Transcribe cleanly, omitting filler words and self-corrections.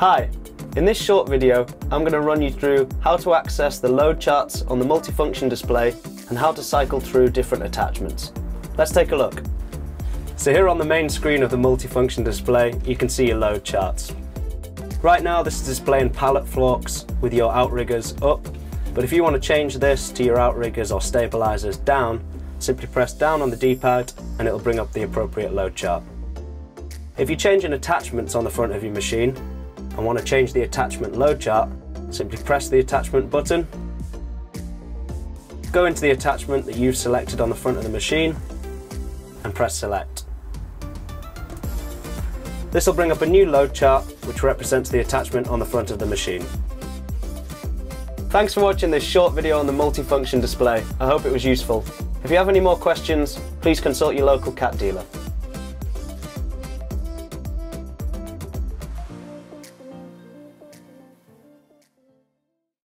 Hi, in this short video I'm going to run you through how to access the load charts on the multifunction display and how to cycle through different attachments. Let's take a look. So here on the main screen of the multifunction display you can see your load charts. Right now this is displaying pallet forks with your outriggers up, but if you want to change this to your outriggers or stabilizers down, simply press down on the D-pad and it'll bring up the appropriate load chart. If you're changing attachments on the front of your machine and want to change the attachment load chart, simply press the attachment button, go into the attachment that you've selected on the front of the machine and press select. This will bring up a new load chart which represents the attachment on the front of the machine. Thanks for watching this short video on the multifunction display. I hope it was useful. If you have any more questions, please consult your local Cat dealer.